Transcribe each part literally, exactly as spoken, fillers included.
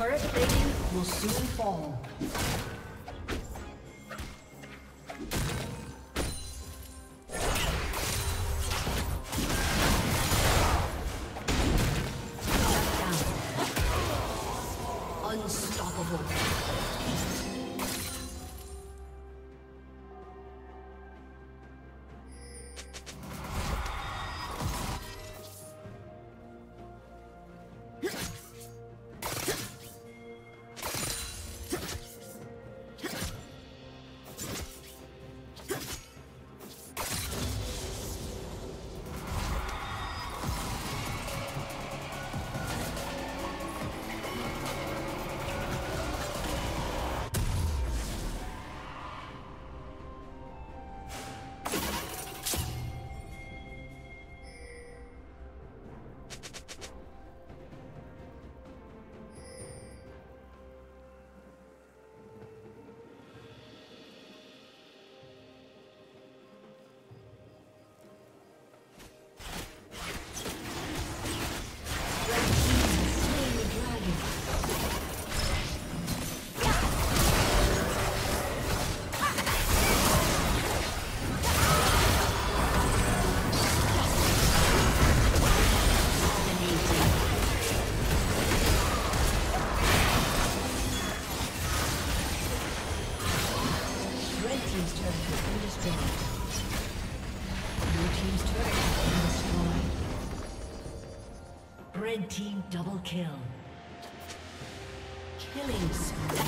Turret plating will soon fall. Red team double kill. Killing spree.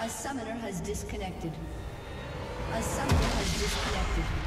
A summoner has disconnected. A summoner has disconnected.